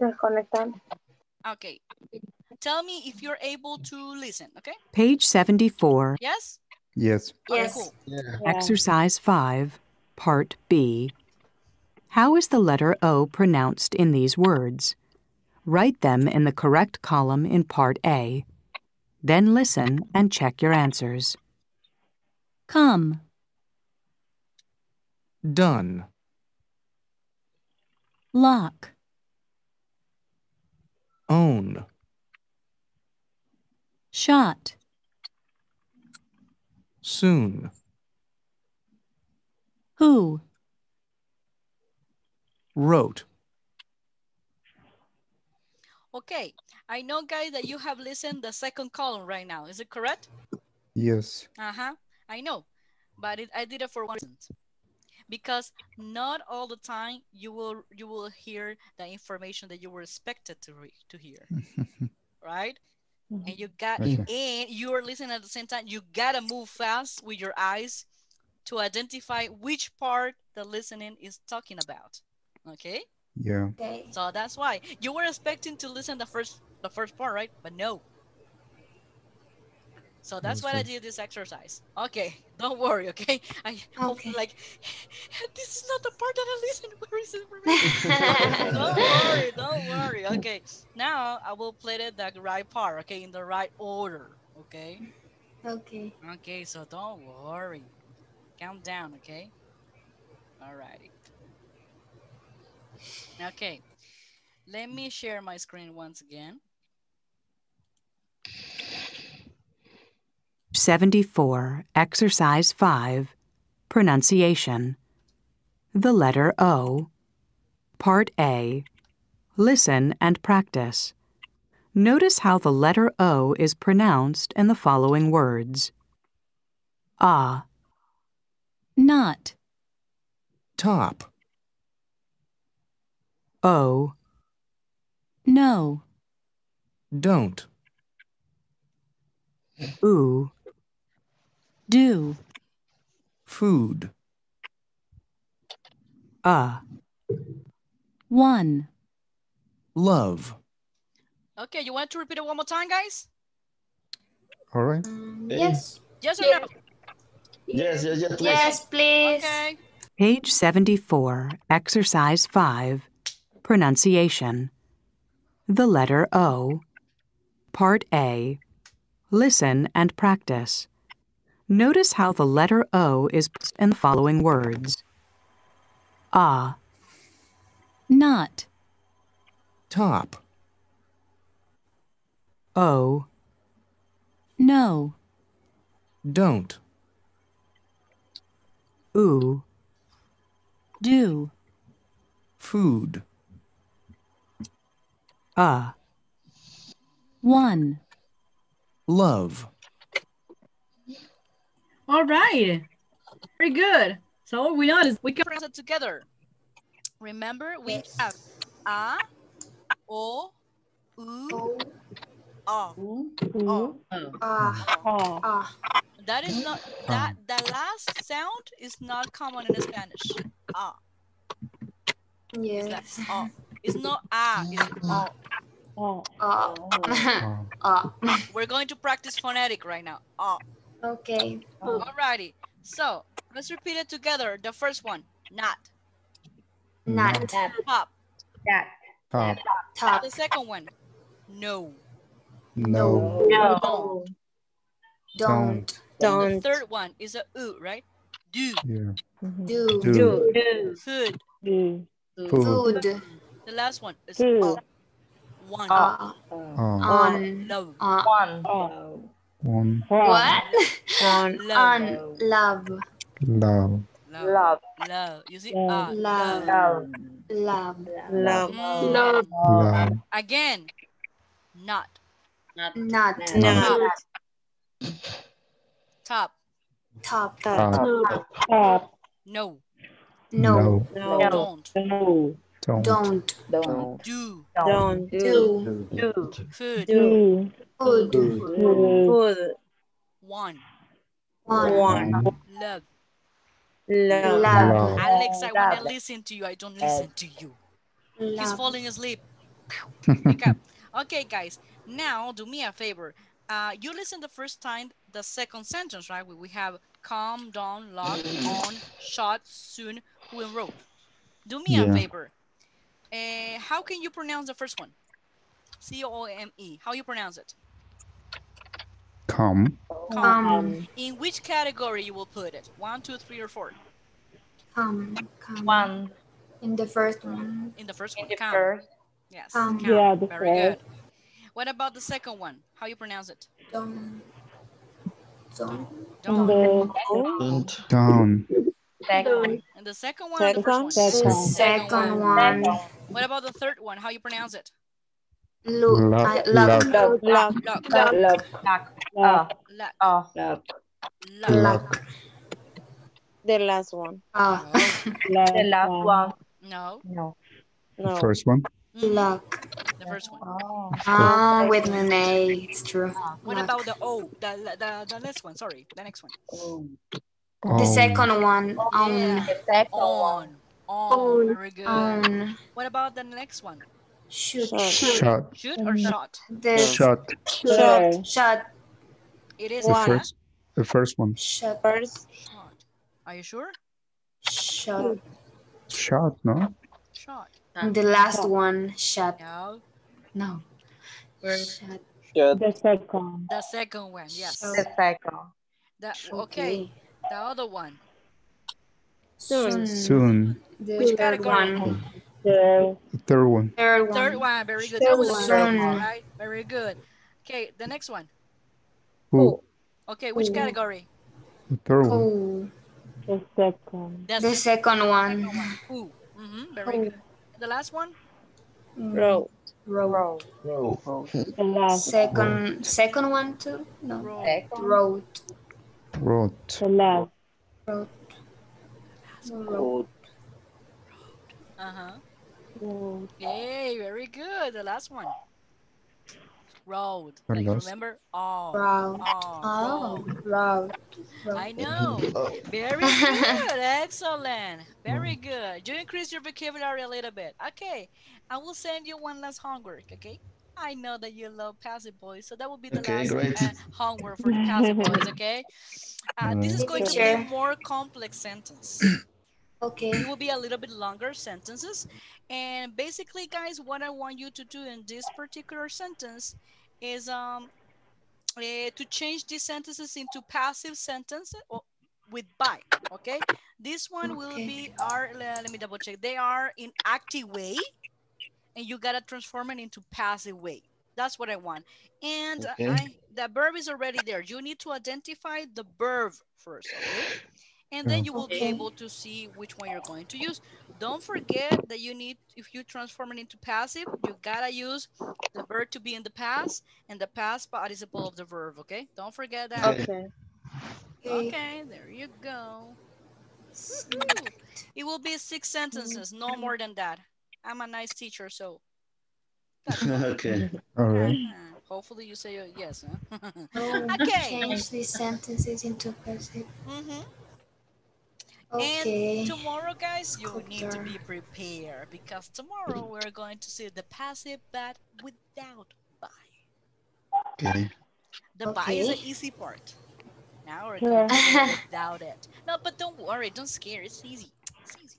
Desconectan. Okay, tell me if you're able to listen, okay? page seventy-four. Yes? Yes. Yes. Cool. Yeah. Exercise five, Part B. How is the letter O pronounced in these words? Write them in the correct column in Part A. Then listen and check your answers. Come. Done. Lock. Own. Shot. Soon. Who. Wrote. Okay, I know, guys, that you have listened the second column right now. Is it correct? Yes. Uh-huh, I know, but it, I did it for one reason. Because not all the time you will you will hear the information that you were expected to re to hear, right? Mm-hmm. And you got okay. and you are listening at the same time. You gotta move fast with your eyes to identify which part the listening is talking about. Okay. Yeah. Okay. So that's why you were expecting to listen the first the first part, right? But no. So that's why I did this exercise. Okay, don't worry, okay? I okay. like, this is not the part that I listened. Where is it? Don't worry, don't worry. Okay, now I will play it the right part, okay? In the right order, okay? Okay. Okay, so don't worry. Calm down, okay? All righty. Okay, let me share my screen once again. seventy-four, Exercise five, Pronunciation. The letter O. Part A. Listen and practice. Notice how the letter O is pronounced in the following words. Ah. Not. Top. O. No. Don't. Ooh. Do. Food. Ah. Uh. One. Love. Okay, you want to repeat it one more time, guys? All right. Um, yes. Yes or no? Yes, yes, yes, please. Yes, please. Okay. page seventy-four, exercise five, pronunciation. The letter O. Part A. Listen and practice. Notice how the letter O is pronounced in the following words. Ah. Not. Top. O. No. Don't. Ooh. Do. Food. Ah. One. Love. All right. Very good. So we noticed we can press it together. Remember, we yes. have a, o, u, o, o, o, o, o. That is not that the last sound is not common in Spanish. Ah. Yes. It's, oh. It's not ah. It's oh. Oh. Oh. Oh. Oh. We're going to practice phonetic right now. Oh. Okay. Oh. Alrighty. So let's repeat it together. The first one. Not. Not. Top. Top. Top. Top. The second one. No. No. No. Don't. Don't. Don't. The third one is a oo, right? Do. Yeah. Do. Do. Do. Do. Food. Do. Food. Food. The last one is oh. One. Uh, on. Love. Uh, one. Love. One. What? On. Love. Love. Love. Love. Love. You see? Uh, love. Love. Love. Love. Love. Love. Again. Not. Not. Not. Not. Not. Top. Top. Top. Top. Top. No. No. No. No. Don't. No. Don't. Don't. Don't. Do. Don't. Do. Do. Food. Do. Food. Food. One. One. Love. Love. Love. Alex, I want to listen to you. I don't listen to you. Love. He's falling asleep. Wake up. Okay, guys. Now, do me a favor. Uh, you listen the first time, the second sentence, right? We, we have calm down, lock, on, shot, soon, who and wrote. Do me yeah. a favor. Uh, how can you pronounce the first one? C O M E. How you pronounce it? Come. Come. Um, in which category you will put it? One, two, three, or four? Come. Come. One. In the first one. In the first one. In the come. First. Yes. Come. Come. Yeah, the very first. Good. What about the second one? How you pronounce it? Don't. Don't. Don't. Don't. Don't. Second. And the second one, second, or the first one? Second, second one. one. What about the third one? How you pronounce it? Look. Look. Look. Look. Look. Look. Look. The last one. Oh. The last one. No. No. No. First one. Look. The first one. Oh, oh with an A. It's true. What Look. About the O? The the the next one. Sorry, the next one. Oh. The second one. Oh, on. Yeah. The second on. One. On. On. Very good. On. What about the next one? Shoot. Shot. Shot. Shoot or shot? The shot. Shot. Shot. It is the one. First, the first one. Shot. First. Shot. Are you sure? Shot. Shot, no? Shot. And the last shot. One, shut. No. No. Shut. Shut. The second. The second one, yes. Shut. The second. The, okay. okay. The other one. Soon. Soon. The Which category? One. The third one. Third one. Third one, very good. That was the third one, right? Very good. Okay, the next one. Who? Okay, which Who. Category? The third one. Who. The second. The, the second, second one. one. Who? Mm-hmm, very Who. Good. The last one? Row. Row. Row. The last second road. Second one too? No. Road. Road. The last. Road. Road. Uh-huh. Road. Yay, very good. The last one. Road. Like, remember? Oh. Road. Oh. Road. Road. Road. I know. Very good. Excellent. Very good. You increase your vocabulary a little bit. Okay. I will send you one last homework, okay? I know that you love passive voice, so that will be the okay, last uh, homework for the passive voice, okay? Uh, this is going to be a more complex sentence. Okay. It will be a little bit longer sentences. And basically, guys, what I want you to do in this particular sentence is um, uh, to change these sentences into passive sentences or with by, okay? This one okay. will be our, uh, let me double check. They are in active way, and you got to transform it into passive way, That's what I want. And okay. I, the verb is already there. You need to identify the verb first, okay? And then you will be able to see which one you're going to use. Don't forget that you need, if you transform it into passive, you gotta use the verb to be in the past and the past participle of the verb, okay? Don't forget that. Okay. Okay, okay, there you go. Ooh. It will be six sentences, no more than that. I'm a nice teacher, so. Okay. All right. Hopefully you say yes. Huh? Oh, okay. Change these sentences into passive. Mm-hmm. Okay. And tomorrow, guys, you Cooker. need to be prepared because tomorrow we're going to see the passive but without by. Okay. The okay. by is the easy part. Now we're going yeah. to be without it. No, but don't worry, don't scare. It's easy. It's easy.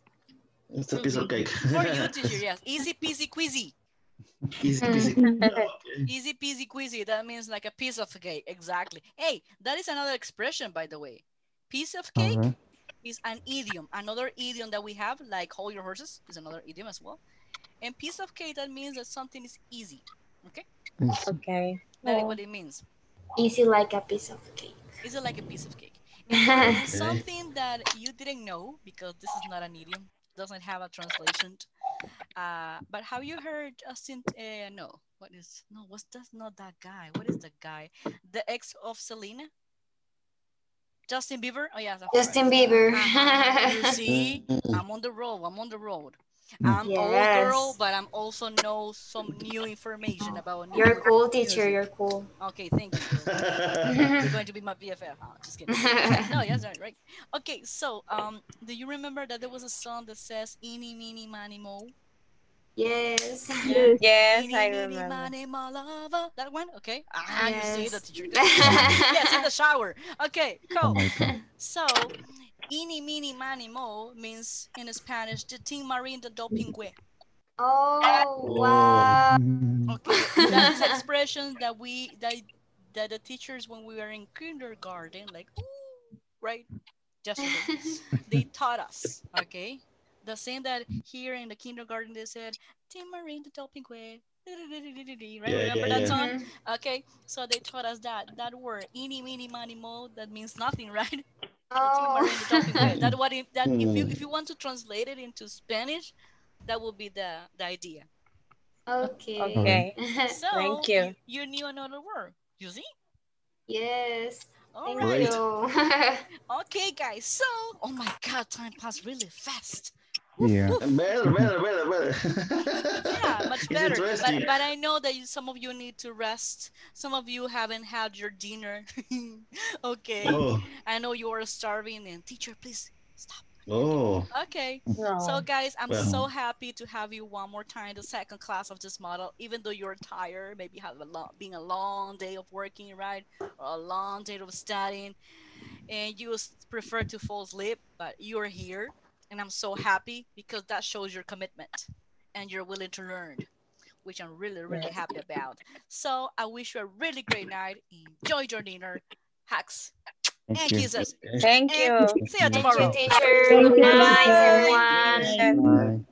It's a piece of cake. For you, teacher, yes. Easy peasy queasy. Easy peasy. Okay. Easy peasy queasy. That means like a piece of cake. Exactly. Hey, that is another expression, by the way. Piece of cake. Uh-huh. Is an idiom, another idiom that we have, like hold your horses is another idiom as well. And piece of cake, that means that something is easy, okay? Okay. That is what it means. Easy like a piece of cake. Easy like a piece of cake. And something that you didn't know, because this is not an idiom, doesn't have a translation. Uh, but have you heard Justin, uh, no, what is, no, what's that's not that guy. What is the guy? The ex of Selena? Justin Bieber? Oh, yeah. Justin Bieber. You see, I'm on the road. I'm on the road. I'm yes. old girl, but I'm also know some new information about new You're cool, teacher. You're cool. Okay, thank you. You're going to be my B F F. Oh, just kidding. No, yes, right, right. Okay, so um, do you remember that there was a song that says, Eeny, meeny, miny, mo? Yes. Yes, yes Eeny, I meeny, remember. Miny, mo, lava. That one? Okay. Ah, yes. You see the teacher. Yes, in the shower. Okay, cool. Oh so, Eeny, meeny, miny, mo means in Spanish, the tin marín the do pingüe. Oh, wow. Okay, that is an expression that we, that, that the teachers when we were in kindergarten, like, ooh, right, just they taught us, okay? The same that here in the kindergarten they said, Tim Marine the Dolphin Quay. Right? Yeah, remember yeah, that yeah. song? Okay, so they taught us that that word, eeny, meeny, miny, mo, that means nothing, right? Oh. That's what if that if you if you want to translate it into Spanish, that will be the, the idea. Okay. Okay. So thank you. you. You knew another word, you see? Yes. All right. Okay, guys. So oh my god, time passed really fast. Yeah. Better, better, better, better. Yeah, much better. But, but I know that you, some of you need to rest. Some of you haven't had your dinner. Okay. Oh. I know you are starving and teacher, please stop. Oh. Okay. No. So guys, I'm well. so happy to have you one more time, the second class of this model, even though you're tired, maybe have a long, being a long day of working, right? Or a long day of studying and you prefer to fall asleep, but you're here. And I'm so happy because that shows your commitment and you're willing to learn, which I'm really, really happy about. So I wish you a really great night. Enjoy your dinner. Hugs and kisses. Thank you. See you tomorrow. Thank you, teacher. Bye, everyone.